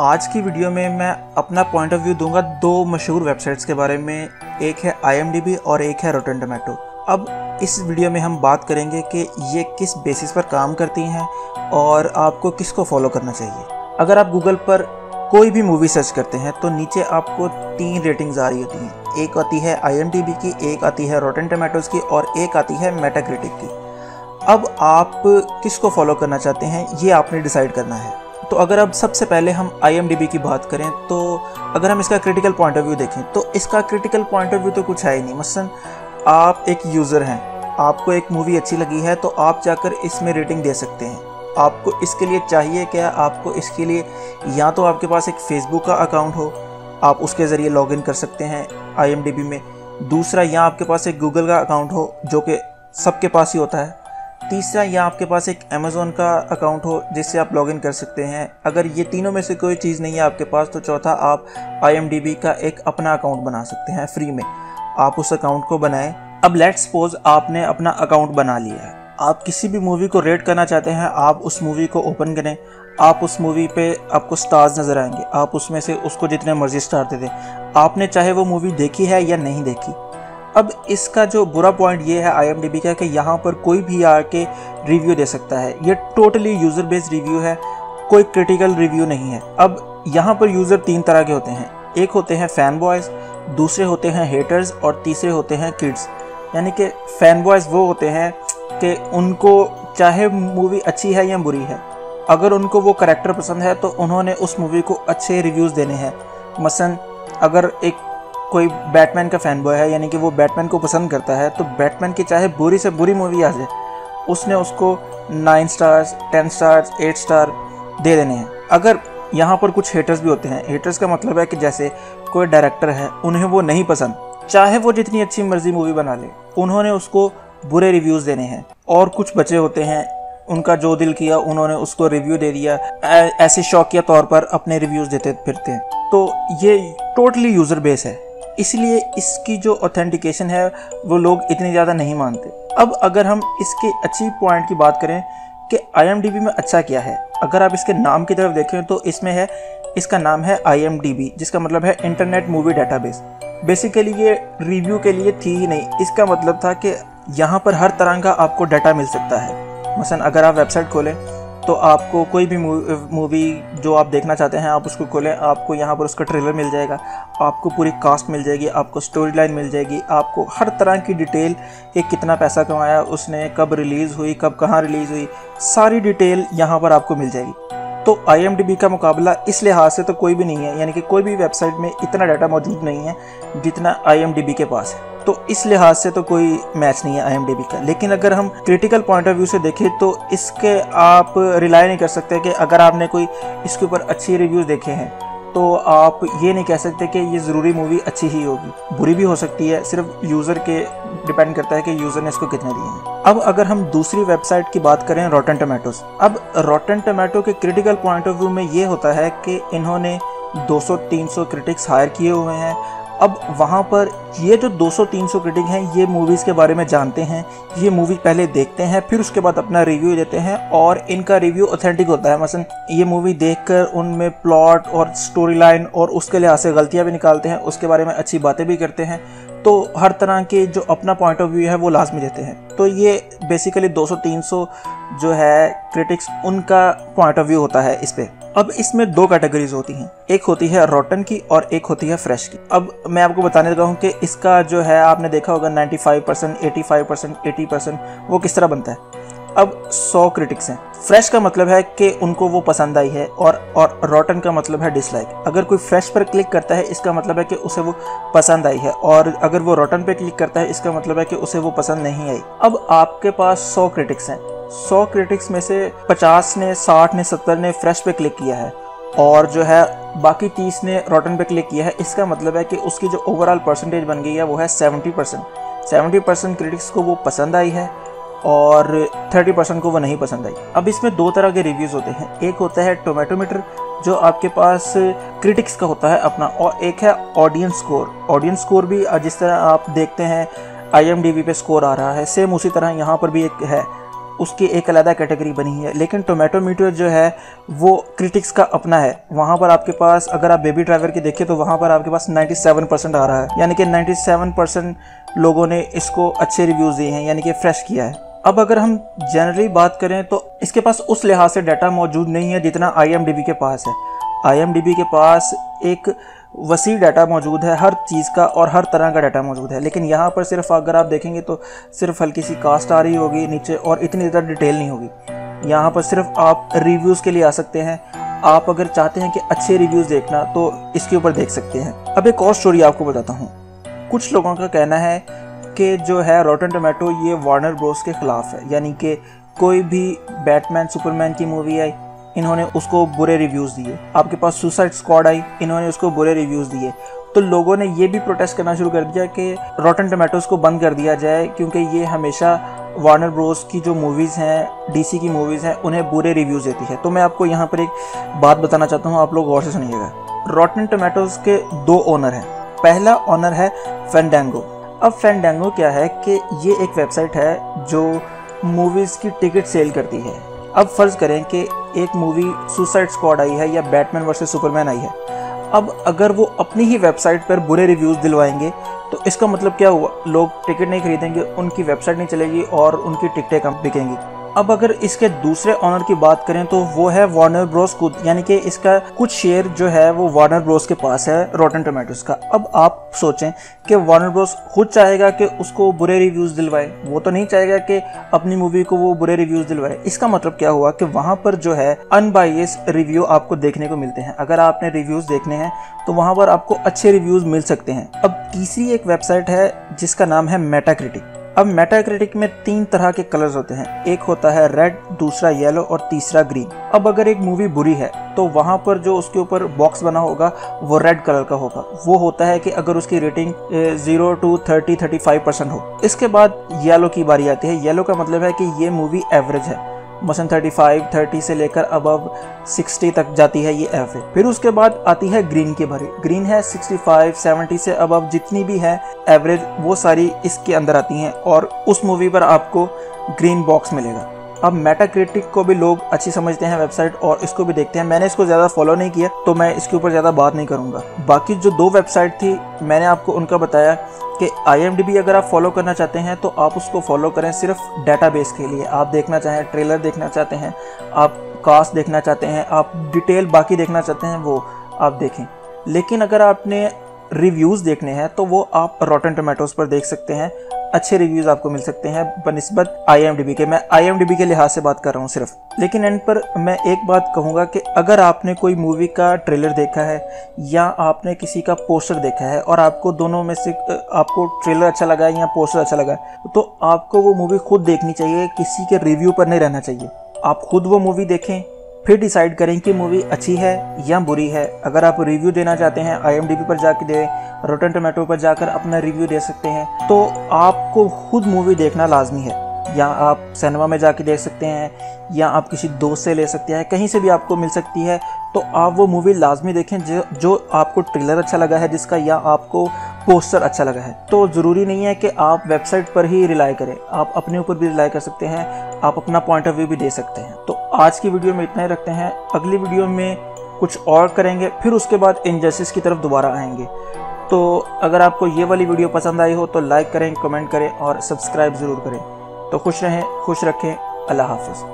आज की वीडियो में मैं अपना पॉइंट ऑफ व्यू दूंगा दो मशहूर वेबसाइट्स के बारे में। एक है IMDb और एक है रोटन टोमेटो। अब इस वीडियो में हम बात करेंगे कि ये किस बेसिस पर काम करती हैं और आपको किसको फॉलो करना चाहिए। अगर आप गूगल पर कोई भी मूवी सर्च करते हैं तो नीचे आपको तीन रेटिंग्स आ रही होती हैं। एक आती है IMDb की, एक आती है रोटन टोमेटोज़ की और एक आती है मेटाक्रिटिक की। अब आप किसको फॉलो करना चाहते हैं ये आपने डिसाइड करना है। तो अगर अब सबसे पहले हम IMDb की बात करें तो अगर हम इसका क्रिटिकल पॉइंट ऑफ व्यू देखें तो इसका क्रिटिकल पॉइंट ऑफ व्यू तो कुछ है ही नहीं। मसलन आप एक यूज़र हैं, आपको एक मूवी अच्छी लगी है तो आप जाकर इसमें रेटिंग दे सकते हैं। आपको इसके लिए चाहिए क्या, आपको इसके लिए या तो आपके पास एक फेसबुक का अकाउंट हो, आप उसके ज़रिए लॉग इन कर सकते हैं IMDb में। दूसरा, या आपके पास एक गूगल का अकाउंट हो जो कि सबके पास ही होता है। तीसरा, या आपके पास एक अमेज़ोन का अकाउंट हो जिससे आप लॉगिन कर सकते हैं। अगर ये तीनों में से कोई चीज़ नहीं है आपके पास तो चौथा, आप IMDb का एक अपना अकाउंट बना सकते हैं फ्री में। आप उस अकाउंट को बनाएं। अब लेट्स सपोज आपने अपना अकाउंट बना लिया है, आप किसी भी मूवी को रेट करना चाहते हैं। आप उस मूवी को ओपन करें, आप उस मूवी पे आपको स्टार्स नज़र आएंगे, आप उसमें से उसको जितने मर्जी स्टार दे दें, आपने चाहे वो मूवी देखी है या नहीं देखी। अब इसका जो बुरा पॉइंट ये है IMDb का कि यहाँ पर कोई भी आके रिव्यू दे सकता है। ये टोटली यूज़र बेस्ड रिव्यू है, कोई क्रिटिकल रिव्यू नहीं है। अब यहाँ पर यूज़र तीन तरह के होते हैं, एक होते हैं फ़ैन बॉयज़, दूसरे होते हैं हेटर्स और तीसरे होते हैं किड्स। यानी कि फ़ैन बॉयज़ वो होते हैं कि उनको चाहे मूवी अच्छी है या बुरी है, अगर उनको वो करैक्टर पसंद है तो उन्होंने उस मूवी को अच्छे रिव्यूज़ देने हैं। मसलन अगर एक कोई बैटमैन का फ़ैन बॉय है, यानी कि वो बैटमैन को पसंद करता है, तो बैटमैन की चाहे बुरी से बुरी मूवी आ जाए उसने उसको 9 स्टार्स, 10 स्टार्स, 8 स्टार दे देने हैं। अगर यहाँ पर कुछ हेटर्स भी होते हैं, हेटर्स का मतलब है कि जैसे कोई डायरेक्टर है, उन्हें वो नहीं पसंद, चाहे वो जितनी अच्छी मर्जी मूवी बना ले, उन्होंने उसको बुरे रिव्यूज़ देने हैं। और कुछ बच्चे होते हैं, उनका जो दिल किया उन्होंने उसको रिव्यू दे दिया, ऐसे शौकिया तौर पर अपने रिव्यूज़ देते फिरते हैं। तो ये टोटली यूज़र बेस है, इसलिए इसकी जो ऑथेंटिकेशन है वो लोग इतनी ज़्यादा नहीं मानते। अब अगर हम इसके अच्छी पॉइंट की बात करें कि IMDb में अच्छा क्या है, अगर आप इसके नाम की तरफ देखें तो इसमें है, इसका नाम है IMDb, जिसका मतलब है इंटरनेट मूवी डेटाबेस। बेसिकली ये रिव्यू के लिए थी ही नहीं, इसका मतलब था कि यहाँ पर हर तरह का आपको डाटा मिल सकता है। मसलन अगर आप वेबसाइट खोलें तो आपको कोई भी मूवी जो आप देखना चाहते हैं आप उसको खोलें, आपको यहाँ पर उसका ट्रेलर मिल जाएगा, आपको पूरी कास्ट मिल जाएगी, आपको स्टोरी लाइन मिल जाएगी, आपको हर तरह की डिटेल कि कितना पैसा कमाया उसने, कब रिलीज़ हुई, कब कहाँ रिलीज़ हुई, सारी डिटेल यहाँ पर आपको मिल जाएगी। तो IMDb का मुकाबला इस लिहाज से तो कोई भी नहीं है, यानी कि कोई भी वेबसाइट में इतना डाटा मौजूद नहीं है जितना IMDb के पास है। तो इस लिहाज से तो कोई मैच नहीं है IMDb का। लेकिन अगर हम क्रिटिकल पॉइंट ऑफ व्यू से देखें तो इसके आप रिलाई नहीं कर सकते कि अगर आपने कोई इसके ऊपर अच्छे रिव्यूज़ देखे हैं तो आप ये नहीं कह सकते कि ये ज़रूरी मूवी अच्छी ही होगी, बुरी भी हो सकती है, सिर्फ यूज़र के डिपेंड करता है कि यूज़र ने इसको कितने दिए हैं। अब अगर हम दूसरी वेबसाइट की बात करें रॉटन टोमेटोज़, अब रॉटन टोमेटो के क्रिटिकल पॉइंट ऑफ व्यू में ये होता है कि इन्होंने 200-300 क्रिटिक्स हायर किए हुए हैं। अब वहाँ पर ये जो 200-300 क्रिटिक हैं ये मूवीज़ के बारे में जानते हैं, ये मूवी पहले देखते हैं फिर उसके बाद अपना रिव्यू देते हैं और इनका रिव्यू ऑथेंटिक होता है। मसलन ये मूवी देखकर उनमें प्लॉट और स्टोरी लाइन और उसके लिहाज से गलतियाँ भी निकालते हैं, उसके बारे में अच्छी बातें भी करते हैं। तो हर तरह के जो अपना पॉइंट ऑफ व्यू है वो लाजमी देते हैं। तो ये बेसिकली 200-300 जो है क्रिटिक्स उनका पॉइंट ऑफ व्यू होता है इस पर। अब इसमें दो कैटेगरीज होती हैं, एक होती है रॉटन की और एक होती है फ्रेश की। अब मैं आपको बताने लगा हूँ कि इसका जो है आपने देखा होगा 95%, 85%, 80% वो किस तरह बनता है। अब 100 क्रिटिक्स हैं, फ्रेश का मतलब है कि उनको वो पसंद आई है और रॉटन का मतलब है डिसलाइक। अगर कोई फ्रेश पर क्लिक करता है इसका मतलब है कि उसे वो पसंद आई है और अगर वो रॉटन पर क्लिक करता है इसका मतलब है कि उसे वो पसंद नहीं आई। अब आपके पास 100 क्रिटिक्स हैं, 100 क्रिटिक्स में से 50 ने, 60 ने, 70 ने फ्रेश पे क्लिक किया है और जो है बाकी 30 ने रॉटन पे क्लिक किया है। इसका मतलब है कि उसकी जो ओवरऑल परसेंटेज बन गई है वो है 70%। 70% क्रिटिक्स को वो पसंद आई है और 30% को वो नहीं पसंद आई। अब इसमें दो तरह के रिव्यूज़ होते हैं, एक होता है टोमेटोमीटर जो आपके पास क्रिटिक्स का होता है अपना, और एक है ऑडियंस स्कोर। ऑडियंस स्कोर भी जिस तरह आप देखते हैं IMDb पे स्कोर आ रहा है सेम उसी तरह यहाँ पर भी एक है। उसकी एक अलग कैटेगरी बनी है। लेकिन टोमेटो मीटर जो है वो क्रिटिक्स का अपना है। वहाँ पर आपके पास अगर आप बेबी ड्राइवर की देखिए तो वहाँ पर आपके पास 97% आ रहा है, यानी कि 97% लोगों ने इसको अच्छे रिव्यूज़ दिए हैं, यानी कि फ्रेश किया है। अब अगर हम जनरली बात करें तो इसके पास उस लिहाज से डाटा मौजूद नहीं है जितना IMDb के पास है। IMDb के पास एक वसी डाटा मौजूद है, हर चीज़ का और हर तरह का डाटा मौजूद है। लेकिन यहाँ पर सिर्फ अगर आप देखेंगे तो सिर्फ हल्की सी कास्ट आ रही होगी नीचे और इतनी ज़्यादा डिटेल नहीं होगी। यहाँ पर सिर्फ आप रिव्यूज़ के लिए आ सकते हैं। आप अगर चाहते हैं कि अच्छे रिव्यूज़ देखना तो इसके ऊपर देख सकते हैं। अब एक और स्टोरी आपको बताता हूँ। कुछ लोगों का कहना है कि जो है रॉटन टोमेटो ये वार्नर ब्रोस के ख़िलाफ़ है, यानी कि कोई भी बैटमैन सुपरमैन की मूवी आई इन्होंने उसको बुरे रिव्यूज़ दिए। आपके पास सुसाइड स्क्वाड आई, इन्होंने उसको बुरे रिव्यूज़ दिए। तो लोगों ने ये भी प्रोटेस्ट करना शुरू कर दिया कि रॉटन टोमेटोज़ को बंद कर दिया जाए, क्योंकि ये हमेशा वार्नर ब्रोस की जो मूवीज़ हैं, DC की मूवीज़ हैं, उन्हें बुरे रिव्यूज़ देती है। तो मैं आपको यहाँ पर एक बात बताना चाहता हूँ, आप लोग गौर से सुनिएगा। रॉटन टोमेटोज़ के दो ओनर हैं। पहला ओनर है फैंडेंगो। अब फैंडेंगो क्या है कि ये एक वेबसाइट है जो मूवीज़ की टिकट सेल करती है। अब फ़र्ज़ करें कि एक मूवी सुसाइड स्क्वाड आई है या बैटमैन वर्सेस सुपरमैन आई है। अब अगर वो अपनी ही वेबसाइट पर बुरे रिव्यूज़ दिलवाएंगे तो इसका मतलब क्या हुआ, लोग टिकट नहीं खरीदेंगे, उनकी वेबसाइट नहीं चलेगी और उनकी टिकटें कम बिकेंगी। अब अगर इसके दूसरे ऑनर की बात करें तो वो है वार्नर ब्रोस खुद, यानी कि इसका कुछ शेयर जो है वो वार्नर ब्रोस के पास है रॉटन टोमेटोज़ का। अब आप सोचें कि वार्नर ब्रोस खुद चाहेगा कि उसको बुरे रिव्यूज़ दिलवाए, वो तो नहीं चाहेगा कि अपनी मूवी को वो बुरे रिव्यूज़ दिलवाए। इसका मतलब क्या हुआ कि वहाँ पर जो है अनबायस्ड रिव्यू आपको देखने को मिलते हैं। अगर आपने रिव्यूज़ देखने हैं तो वहाँ पर आपको अच्छे रिव्यूज़ मिल सकते हैं। अब तीसरी एक वेबसाइट है जिसका नाम है मेटाक्रिटिक। अब मेटाक्रिटिक में 3 तरह के कलर्स होते हैं, एक होता है रेड, दूसरा येलो और तीसरा ग्रीन। अब अगर एक मूवी बुरी है तो वहाँ पर जो उसके ऊपर बॉक्स बना होगा वो रेड कलर का होगा। वो होता है कि अगर उसकी रेटिंग 0 to 35% हो। इसके बाद येलो की बारी आती है। येलो का मतलब है कि ये मूवी एवरेज है, मसलन 30 से लेकर अबव 60 तक जाती है ये एवरेज। फिर उसके बाद आती है ग्रीन की बारी। ग्रीन है 65, 70 से अबव जितनी भी है एवरेज वो सारी इसके अंदर आती हैं और उस मूवी पर आपको ग्रीन बॉक्स मिलेगा। अब मेटाक्रिटिक को भी लोग अच्छी समझते हैं वेबसाइट और इसको भी देखते हैं। मैंने इसको ज़्यादा फॉलो नहीं किया तो मैं इसके ऊपर ज़्यादा बात नहीं करूँगा। बाकी जो 2 वेबसाइट थी मैंने आपको उनका बताया कि IMDb अगर आप फॉलो करना चाहते हैं तो आप उसको फॉलो करें सिर्फ डेटाबेस के लिए। आप देखना चाहें, ट्रेलर देखना चाहते हैं, आप कास्ट देखना चाहते हैं, आप डिटेल बाकी देखना चाहते हैं, वो आप देखें। लेकिन अगर आपने रिव्यूज़ देखने हैं तो वो आप रॉटन टोमेटोज़ पर देख सकते हैं। अच्छे रिव्यूज़ आपको मिल सकते हैं बनिस्बत IMDb के। मैं IMDb के लिहाज से बात कर रहा हूँ सिर्फ। लेकिन एंड पर मैं एक बात कहूँगा कि अगर आपने कोई मूवी का ट्रेलर देखा है या आपने किसी का पोस्टर देखा है और आपको दोनों में से आपको ट्रेलर अच्छा लगा है या पोस्टर अच्छा लगा है तो आपको वो मूवी खुद देखनी चाहिए, किसी के रिव्यू पर नहीं रहना चाहिए। आप खुद वो मूवी देखें फिर डिसाइड करें कि मूवी अच्छी है या बुरी है। अगर आप रिव्यू देना चाहते हैं IMDb पर जाके दें, रॉटन टोमेटो पर जाकर अपना रिव्यू दे सकते हैं। तो आपको खुद मूवी देखना लाजमी है, या आप सिनेमा में जाके देख सकते हैं या आप किसी दोस्त से ले सकते हैं, कहीं से भी आपको मिल सकती है। तो आप वो मूवी लाजमी देखें जो आपको ट्रेलर अच्छा लगा है जिसका या आपको पोस्टर अच्छा लगा है। तो ज़रूरी नहीं है कि आप वेबसाइट पर ही रिलाई करें, आप अपने ऊपर भी रिलाई कर सकते हैं, आप अपना पॉइंट ऑफ व्यू भी दे सकते हैं। तो आज की वीडियो में इतना ही रखते हैं। अगली वीडियो में कुछ और करेंगे, फिर उसके बाद इनजस्टिस की तरफ दोबारा आएंगे। तो अगर आपको ये वाली वीडियो पसंद आई हो तो लाइक करें, कमेंट करें और सब्सक्राइब ज़रूर करें। तो खुश रहें, खुश रखें। अल्लाह हाफ़िज़।